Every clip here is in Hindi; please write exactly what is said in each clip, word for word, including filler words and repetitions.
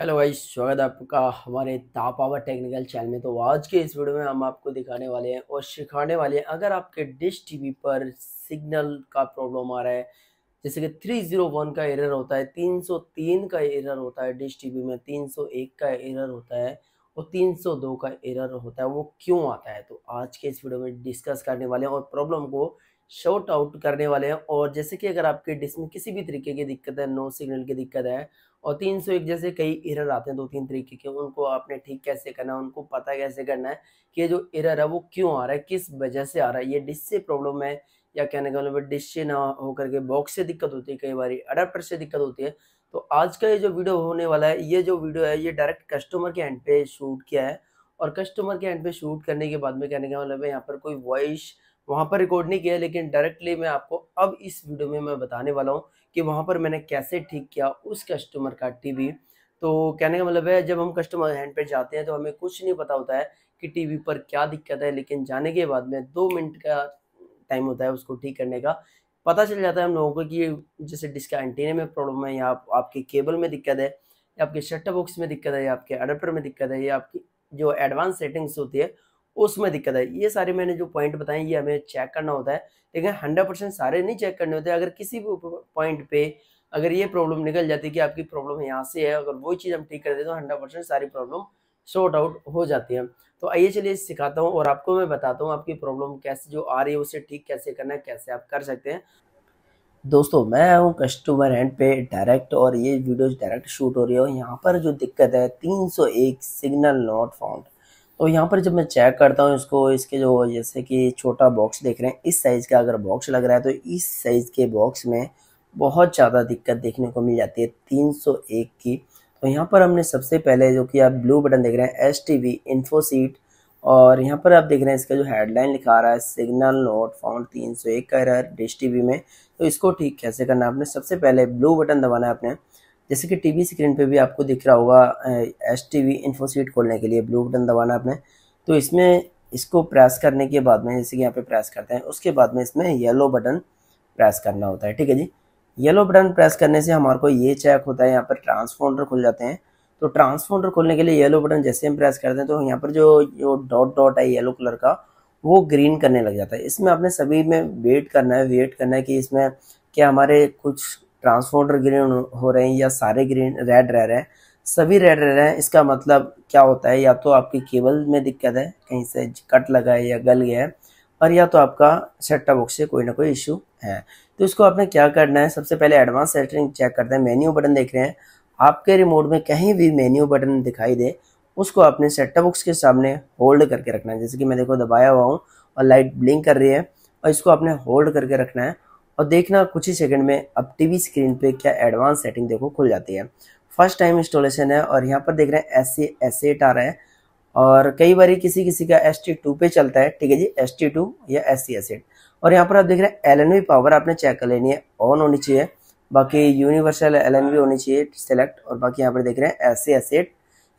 हेलो भाई, स्वागत है आपका हमारे तापावर टेक्निकल चैनल में। तो आज के इस वीडियो में हम आपको दिखाने वाले हैं और सिखाने वाले हैं, अगर आपके डिश टीवी पर सिग्नल का प्रॉब्लम आ रहा है, जैसे कि तीन सौ एक का एरर होता है, तीन सौ तीन का एरर होता है डिश टीवी में, तीन सौ एक का एरर होता है और तीन सौ दो का एरर होता है, वो क्यों आता है तो आज के इस वीडियो में डिस्कस करने वाले हैं और प्रॉब्लम को शॉर्ट आउट करने वाले हैं। और जैसे कि अगर आपके डिश में किसी भी तरीके की दिक्कत है, नो सिग्नल की दिक्कत है और तीन सौ एक जैसे कई एरर आते हैं दो तीन तरीके के, उनको आपने ठीक कैसे करना है, उनको पता कैसे करना है कि ये जो एरर है वो क्यों आ रहा है, किस वजह से आ रहा है, ये डिश से प्रॉब्लम है या कहने का मतलब डिश से ना होकर के बॉक्स से दिक्कत होती है, कई बार अडाप्टर से दिक्कत होती है। तो आज का ये जो वीडियो होने वाला है, ये जो वीडियो है ये डायरेक्ट कस्टमर के एंड पे शूट किया है और कस्टमर के एंड पे शूट करने के बाद में कहने का मतलब है यहाँ पर कोई वॉइस वहाँ पर रिकॉर्ड नहीं किया, लेकिन डायरेक्टली मैं आपको अब इस वीडियो में मैं बताने वाला हूँ कि वहाँ पर मैंने कैसे ठीक किया उस कस्टमर का टीवी। तो कहने का मतलब है जब हम कस्टमर हैंड पे जाते हैं तो हमें कुछ नहीं पता होता है कि टीवी पर क्या दिक्कत है, लेकिन जाने के बाद में दो मिनट का टाइम होता है उसको ठीक करने का, पता चल जाता है हम लोगों को कि जैसे डिश का एंटीने में प्रॉब्लम है या आप, आपके केबल में दिक्कत है या आपके सेट टॉप बॉक्स में दिक्कत है या आपके अडाप्टर में दिक्कत है या आपकी जो एडवांस सेटिंग्स होती है उसमें दिक्कत है। ये सारे मैंने जो पॉइंट बताए ये हमें चेक करना होता है, लेकिन हंड्रेड परसेंट सारे नहीं चेक करने होते। अगर किसी भी पॉइंट पे अगर ये प्रॉब्लम निकल जाती है कि आपकी प्रॉब्लम यहाँ से है, अगर वही चीज़ हम ठीक कर देते तो हंड्रेड परसेंट सारी प्रॉब्लम शॉर्ट आउट हो जाती है। तो आइए चलिए सिखाता हूँ और आपको मैं बताता हूँ आपकी प्रॉब्लम कैसे जो आ रही है उसे ठीक कैसे करना है, कैसे आप कर सकते हैं। दोस्तों मैं हूँ कस्टमर हैंड पे डायरेक्ट और ये वीडियो डायरेक्ट शूट हो रही है और यहाँ पर जो दिक्कत है तीन सौ एक सिग्नल नॉट फाउंड। तो यहाँ पर जब मैं चेक करता हूँ इसको, इसके जो जैसे कि छोटा बॉक्स देख रहे हैं इस साइज़ का अगर बॉक्स लग रहा है तो इस साइज़ के बॉक्स में बहुत ज़्यादा दिक्कत देखने को मिल जाती है तीन सौ एक की। तो यहाँ पर हमने सबसे पहले जो कि आप ब्लू बटन देख रहे हैं, एस टी वी इन्फोसीट, और यहाँ पर आप देख रहे हैं इसका जो हेडलाइन लिखा आ रहा है सिग्नल नॉट फाउंड तीन सौ एक का एरर डिश टी वी में। तो इसको ठीक कैसे करना है, आपने सबसे पहले ब्लू बटन दबाना है आपने, जैसे कि टीवी स्क्रीन पे भी आपको दिख रहा होगा एस टी वी इन्फोसीट खोलने के लिए ब्लू बटन दबाना आपने। तो इसमें इसको प्रेस करने के बाद में जैसे कि यहाँ पे प्रेस करते हैं, उसके बाद में इसमें येलो बटन प्रेस करना होता है, ठीक है जी। येलो बटन प्रेस करने से हमारे को ये चेक होता है यहाँ पर ट्रांसफॉर्डर खुल जाते हैं। तो ट्रांसफॉर्डर खोलने के लिए येलो बटन जैसे हम प्रेस करते हैं तो यहाँ पर जो जो डॉट डॉट है येलो कलर का वो ग्रीन करने लग जाता है। इसमें आपने सभी में वेट करना है, वेट करना है कि इसमें क्या हमारे कुछ ट्रांसफॉर्डर ग्रीन हो रहे हैं या सारे ग्रीन रेड रह रहे हैं, सभी रेड रह रहे हैं। इसका मतलब क्या होता है, या तो आपकी केबल में दिक्कत है, कहीं से कट लगा है या गल गया है, और या तो आपका सेट टॉप बॉक्स से कोई ना कोई इशू है। तो इसको आपने क्या करना है, सबसे पहले एडवांस सेटिंग चेक करते हैं। मेन्यू बटन देख रहे हैं, आपके रिमोट में कहीं भी मेन्यू बटन दिखाई दे उसको आपने सेट टॉप बॉक्स के सामने होल्ड करके रखना है, जैसे कि मैं देखो दबाया हुआ हूँ और लाइट ब्लिंक कर रही है, और इसको आपने होल्ड करके रखना है और देखना कुछ ही सेकंड में अब टीवी स्क्रीन पे क्या एडवांस सेटिंग देखो खुल जाती है। फर्स्ट टाइम इंस्टॉलेशन है और यहाँ पर देख रहे हैं एससी एसेट आ रहा है, और कई बार किसी किसी का एस टी टू पे चलता है, ठीक है जी, एस टी टू या एससी एसेट। और यहाँ पर आप देख रहे हैं एलएनवी पावर आपने चेक कर लेनी है, ऑन होनी चाहिए, बाकी यूनिवर्सल एलएनवी होनी चाहिए सेलेक्ट, और बाकी यहाँ पर देख रहे हैं एससी एसेट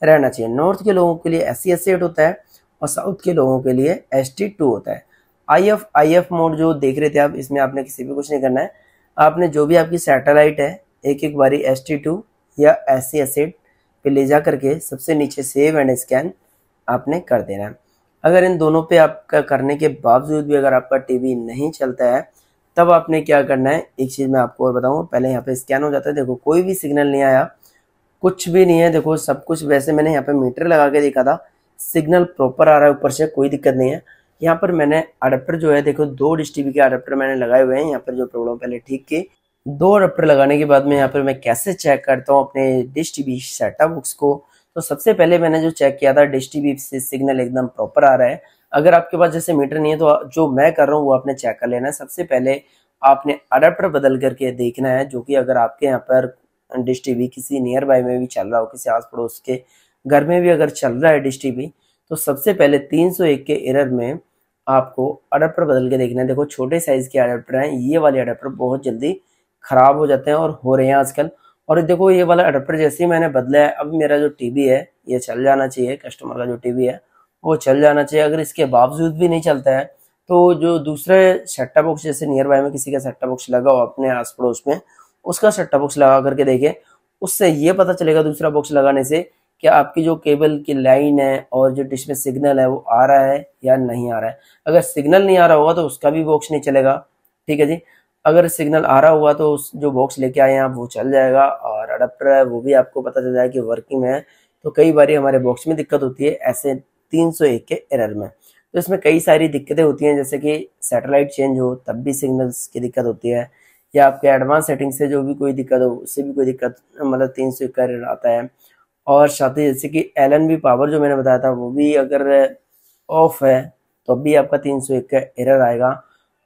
रहना चाहिए। नॉर्थ के लोगों के लिए एससी एसेट होता है और साउथ के लोगों के लिए एस टी टू होता है। I F I F mode जो देख रहे थे आप, इसमें आपने किसी भी कुछ नहीं करना है, आपने जो भी आपकी सैटेलाइट है एक एक बारी एस टी टू या एस सी एसेट पे ले जा करके सबसे नीचे सेव एंड स्कैन आपने कर देना है। अगर इन दोनों पे आपका करने के बावजूद भी अगर आपका टीवी नहीं चलता है तब आपने क्या करना है, एक चीज़ मैं आपको और बताऊँ, पहले यहाँ पे स्कैन हो जाता है, देखो कोई भी सिग्नल नहीं आया, कुछ भी नहीं है, देखो सब कुछ वैसे मैंने यहाँ पर मीटर लगा के देखा था, सिग्नल प्रॉपर आ रहा है, ऊपर से कोई दिक्कत नहीं है। यहाँ पर मैंने अडाप्टर जो है देखो दो डिश टीवी के अडाप्टर मैंने लगाए हुए हैं, यहाँ पर जो प्रॉब्लम पहले ठीक की, दो अडाप्टर लगाने के बाद में यहाँ पर मैं कैसे चेक करता हूँ अपने dish TV set top box को। तो सबसे पहले मैंने जो चेक किया था डिश टीवी से सिग्नल एकदम प्रॉपर आ रहा है। अगर आपके पास जैसे मीटर नहीं है तो जो मैं कर रहा हूँ वो आपने चेक कर लेना है। सबसे पहले आपने अडाप्टर बदल करके देखना है, जो कि अगर आपके यहाँ पर डिश टीवी किसी नियर बाय में भी चल रहा हो, किसी आस पड़ोस के घर में भी अगर चल रहा है डिश टीवी, तो सबसे पहले तीन सौ एक के एरर में आपको अडाप्टर बदल के देखना है। देखो छोटे साइज़ के अडाप्टर हैं, ये वाले अडाप्टर बहुत जल्दी ख़राब हो जाते हैं और हो रहे हैं आजकल। और देखो ये वाला अडाप्टर जैसे ही मैंने बदला है, अब मेरा जो टीवी है ये चल जाना चाहिए, कस्टमर का जो टीवी है वो चल जाना चाहिए। अगर इसके बावजूद भी नहीं चलता है तो जो दूसरे सेट टॉप बॉक्स, जैसे नियर बाय में किसी का सेट टॉप बॉक्स लगा हो अपने आस पड़ोस में, उसका सेट टॉप बॉक्स लगा करके देखें, उससे ये पता चलेगा दूसरा बॉक्स लगाने से कि आपकी जो केबल की लाइन है और जो डिश में सिग्नल है वो आ रहा है या नहीं आ रहा है। अगर सिग्नल नहीं आ रहा होगा तो उसका भी बॉक्स नहीं चलेगा, ठीक है जी। अगर सिग्नल आ रहा हुआ तो उस जो बॉक्स लेके आए हैं आप वो चल जाएगा, और अडाप्टर है वो भी आपको पता चल जाएगा कि वर्किंग में है। तो कई बार हमारे बॉक्स में दिक्कत होती है ऐसे तीन सौ एक के एरर में। तो इसमें कई सारी दिक्कतें होती हैं, जैसे कि सैटेलाइट चेंज हो तब भी सिग्नल्स की दिक्कत होती है, या आपके एडवांस सेटिंग से जो भी कोई दिक्कत हो उससे भी कोई दिक्कत, मतलब तीन सौ एक का एरर आता है। और साथ ही जैसे कि एलएनवी पावर जो मैंने बताया था वो भी अगर ऑफ है तो भी आपका तीन सौ एक का एरर आएगा।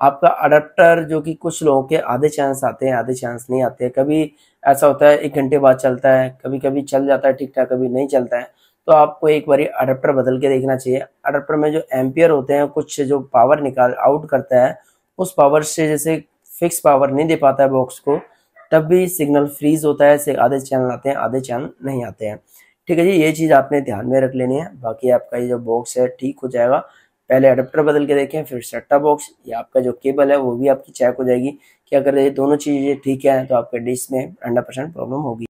आपका अडाप्टर जो कि कुछ लोगों के आधे चांस आते हैं आधे चांस नहीं आते हैं, कभी ऐसा होता है एक घंटे बाद चलता है, कभी कभी चल जाता है ठीक ठाक, कभी नहीं चलता है। तो आपको एक बार अडाप्टर बदल के देखना चाहिए। अडाप्टर में जो एम्पियर होते हैं कुछ जो पावर निकाल आउट करता है उस पावर से जैसे फिक्स पावर नहीं दे पाता है बॉक्स को, तब भी सिग्नल फ्रीज होता है, आधे चैनल आते हैं आधे चैनल नहीं आते हैं, ठीक है जी। ये चीज़ आपने ध्यान में रख लेनी है, बाकी आपका ये जो बॉक्स है ठीक हो जाएगा। पहले अडाप्टर बदल के देखें, फिर सेट टॉप बॉक्स या आपका जो केबल है वो भी आपकी चेक हो जाएगी कि अगर ये दोनों चीज़ें ठीक है तो आपके डिश में हंड्रेड परसेंट प्रॉब्लम होगी।